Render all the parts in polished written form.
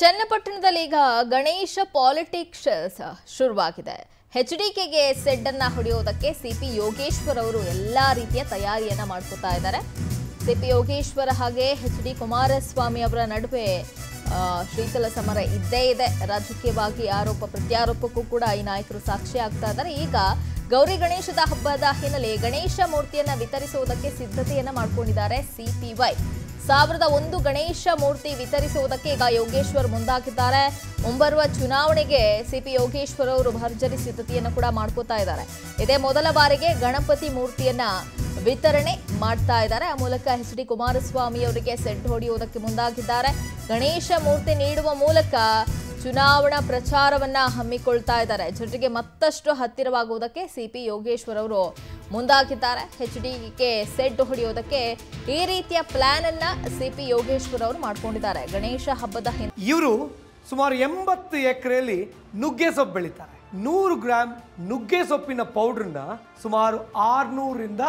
ಚನ್ನಪಟ್ಟಣದಲ್ಲಿಗ Ganesha politics ಶುರುವಾಗಿದೆ। ಎಚ್ಡಿಕೆಗೆ shed ಅನ್ನು ಹೊಡೆಯೋದಕ್ಕೆ CP Yogeshwar ಅವರು ಎಲ್ಲಾ ರೀತಿಯ ತಯಾರಿಯನ್ನ ಮಾಡ್ಕೊತಾ ಇದ್ದಾರೆ। ಸಿಪಿ ಯೋಗೇಶ್ವರ್ ಹಾಗೆ ಎಚ್ಡಿ ಕುಮಾರಸ್ವಾಮಿ ಅವರ ನಡುವೆ ಶ್ರೀಕಲ ಸಮರ ಇದ್ದೇ ಇದೆ। ರಾಜಕೀಯವಾಗಿ ಆರೋಪ ಪ್ರತ್ಯಾರೋಪಕ್ಕೂ ಕೂಡ ಈ ನಾಯಕರು ಸಾಕ್ಷಿ ಆಗ್ತಾ ಇದ್ದಾರೆ। ಈಗ ಗೌರಿ ಗಣೇಶದ ಹಬ್ಬದ ಹಿನ್ನೆಲೆ ಗಣೇಶ ಮೂರ್ತಿಯನ್ನ ವಿತರಿಸುವುದಕ್ಕೆ ಸಿದ್ಧತೆಯನ್ನ ಮಾಡಿಕೊಂಡಿದ್ದಾರೆ ಸಿಪಿವೈ। 1001 ಗಣೇಶ ಮೂರ್ತಿ ವಿತರಿಸುವುದಕ್ಕೆ ಈಗ ಯೋಗೇಶ್ವರ್ ಮುಂದಾಗಿದ್ದಾರೆ। ಮುಂಬರುವ ಚುನಾವಣೆಗೆ ಸಿಪಿ ಯೋಗೇಶ್ವರ್ ಅವರು ಭರ್ಜರಿ ಸಿದ್ಧತೆಯನ್ನು ಕೂಡ ಮಾಡ್ಕೋತಾ ಇದ್ದಾರೆ। ಇದೇ ಮೊದಲ ಬಾರಿಗೆ ಗಣಪತಿ ಮೂರ್ತಿಯನ್ನ ವಿತರಣೆ ಮಾಡ್ತಾ ಇದ್ದಾರೆ। ಆ ಮೂಲಕ ಎಚ್ ಡಿ ಕುಮಾರಸ್ವಾಮಿ ಅವರಿಗೆ ಸೆಡ್ ಹೊಡೆಯುವುದಕ್ಕೆ ಮುಂದಾಗಿದ್ದಾರೆ। ಗಣೇಶ ಮೂರ್ತಿ ನೀಡುವ ಮೂಲಕ ಚುನಾವಣಾ ಪ್ರಚಾರವನ್ನ ಹಮ್ಮಿಕೊಳ್ತಾ ಇದ್ದಾರೆ। ಜೊತೆಗೆ ಮತ್ತಷ್ಟು ಹತ್ತಿರವಾಗುವುದಕ್ಕೆ ಸಿಪಿ ಯೋಗೇಶ್ವರ್ ಅವರು ಮುಂದಾಗಿದ್ದಾರೆ। ಎಚ್ಡಿಕೆ ಸೆಡ್ ಹೊಡೆಯೋದಕ್ಕೆ ಈ ರೀತಿಯ ಪ್ಲಾನ್ ಅನ್ನ ಸಿಪಿ ಯೋಗೇಶ್ವರ್ ಅವರು ಮಾಡ್ಕೊಂಡಿದ್ದಾರೆ। ಗಣೇಶ ಹಬ್ಬದ ಹಿನ್ನೆಲೆ ಇವರು ಸುಮಾರು 80 ಎಕರೆಯಲ್ಲಿ ನುಗ್ಗೆ ಸೊಪ್ಪು ಬೆಳೀತಾರೆ। 100 ಗ್ರಾಂ ನುಗ್ಗೆ ಸೊಪ್ಪಿನ ಪೌಡರ್ನ ಸುಮಾರು 600 ರಿಂದ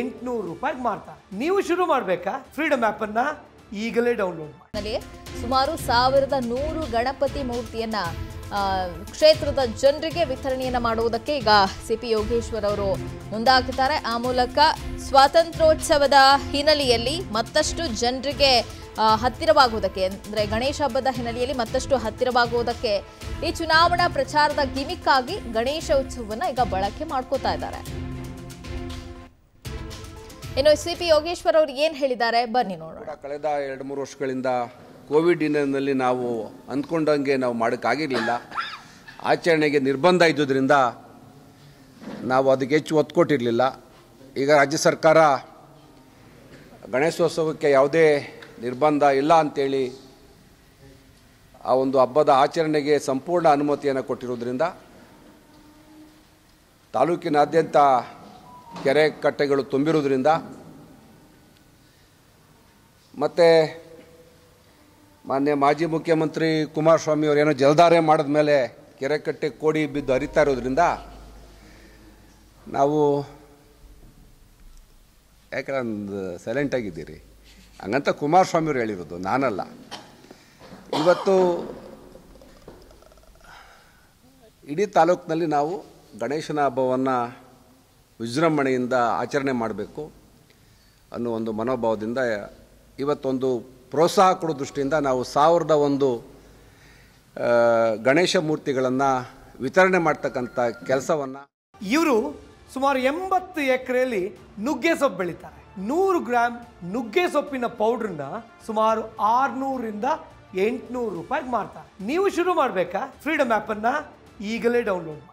800 ರೂಪಾಯಿಗೆ ಮಾರ್ತಾರೆ। ನೀವು ಶುರು ಮಾಡಬೇಕಾ? ಫ್ರೀಡಮ್ ಆಪ್ ಅನ್ನ ಈಗಲೇ ಡೌನ್ಲೋಡ್ ಮಾಡಿ। ಸುಮಾರು 1100 ಗಣಪತಿ ಮೂರ್ತಿಯನ್ನ ಕ್ಷೇತ್ರದ ಜನರಿಗೆ ವಿತರಣೆಯನ್ನ ಮಾಡುವುದಕ್ಕೆ ಈಗ ಸಿಪಿ ಯೋಗೇಶ್ವರ್ ಅವರು ಮುಂದಾಗಿದ್ದಾರೆ। ಆ ಮೂಲಕ ಸ್ವಾತಂತ್ರ್ಯೋತ್ಸವದ ಹಿನ್ನೆಲೆಯಲ್ಲಿ ಮತ್ತಷ್ಟು ಜನರಿಗೆ ಹತ್ತಿರವಾಗುವುದಕ್ಕೆ, ಅಂದರೆ ಗಣೇಶ ಹಬ್ಬದ ಹಿನ್ನೆಲೆಯಲ್ಲಿ ಮತ್ತಷ್ಟು ಹತ್ತಿರವಾಗುವುದಕ್ಕೆ ಈ ಚುನಾವಣಾ ಪ್ರಚಾರದ ಗಿಮಿಕ್ ಆಗಿ ಗಣೇಶ ಉತ್ಸವವನ್ನು ಈಗ ಬಳಕೆ ಮಾಡ್ಕೋತಾ ಇದ್ದಾರೆ। ಇನ್ನು ಸಿಪಿ ಯೋಗೇಶ್ವರ್ ಅವರು ಏನು ಹೇಳಿದ್ದಾರೆ ಬನ್ನಿ ನೋಡೋಣ। ಕಳೆದ 2-3 ವರ್ಷಗಳಿಂದ ಕೋವಿಡ್ ಹಿನ್ನೆಲೆಯಲ್ಲಿ ನಾವು ಅಂದ್ಕೊಂಡಂಗೆ ನಾವು ಮಾಡೋಕ್ಕಾಗಿರಲಿಲ್ಲ। ಆಚರಣೆಗೆ ನಿರ್ಬಂಧ ಇದ್ದುದರಿಂದ ನಾವು ಅದಕ್ಕೆ ಹೆಚ್ಚು ಒತ್ತು ಕೊಟ್ಟಿರಲಿಲ್ಲ। ಈಗ ರಾಜ್ಯ ಸರ್ಕಾರ ಗಣೇಶೋತ್ಸವಕ್ಕೆ ಯಾವುದೇ ನಿರ್ಬಂಧ ಇಲ್ಲ ಅಂಥೇಳಿ ಆ ಒಂದು ಹಬ್ಬದ ಆಚರಣೆಗೆ ಸಂಪೂರ್ಣ ಅನುಮತಿಯನ್ನು ಕೊಟ್ಟಿರೋದ್ರಿಂದ ತಾಲೂಕಿನಾದ್ಯಂತ ಕೆರೆ ಕಟ್ಟೆಗಳು ತುಂಬಿರುವುದರಿಂದ ಮತ್ತು ಮಾನ್ಯ ಮಾಜಿ ಮುಖ್ಯಮಂತ್ರಿ ಕುಮಾರಸ್ವಾಮಿ ಅವರು ಏನೋ ಜಲಧಾರೆ ಮಾಡಿದ ಮೇಲೆ ಕೆರೆ ಕಟ್ಟೆ ಕೋಡಿ ಬಿದ್ದು ಹರಿತಾ ಇರೋದ್ರಿಂದ ನಾವು ಯಾಕೆ ಒಂದು ಸೈಲೆಂಟಾಗಿದ್ದೀರಿ ಹಂಗಂತ ಕುಮಾರಸ್ವಾಮಿಯವರು ಹೇಳಿರೋದು, ನಾನಲ್ಲ। ಇವತ್ತು ಇಡೀ ತಾಲೂಕಿನಲ್ಲಿ ನಾವು ಗಣೇಶನ ಹಬ್ಬವನ್ನು ವಿಜೃಂಭಣೆಯಿಂದ ಆಚರಣೆ ಮಾಡಬೇಕು ಅನ್ನೋ ಒಂದು ಮನೋಭಾವದಿಂದ ಇವತ್ತೊಂದು ಪ್ರೋತ್ಸಾಹ ಕೊಡೋ ದೃಷ್ಟಿಯಿಂದ ನಾವು 1001 ಗಣೇಶ ಮೂರ್ತಿಗಳನ್ನು ವಿತರಣೆ ಮಾಡ್ತಕ್ಕಂಥ ಕೆಲಸವನ್ನು ಇವರು ಸುಮಾರು 80 ಎಕರೆಯಲ್ಲಿ ನುಗ್ಗೆ ಸೊಪ್ಪು ಬೆಳೀತಾರೆ। 100 ಗ್ರಾಮ್ ನುಗ್ಗೆ ಸೊಪ್ಪಿನ ಪೌಡ್ರನ್ನ ಸುಮಾರು 600 ರಿಂದ 800 ರೂಪಾಯಿಗೆ ಮಾರ್ತಾರೆ। ನೀವು ಶುರು ಮಾಡಬೇಕಾ? ಫ್ರೀಡಮ್ ಆ್ಯಪನ್ನು ಈಗಲೇ ಡೌನ್ಲೋಡ್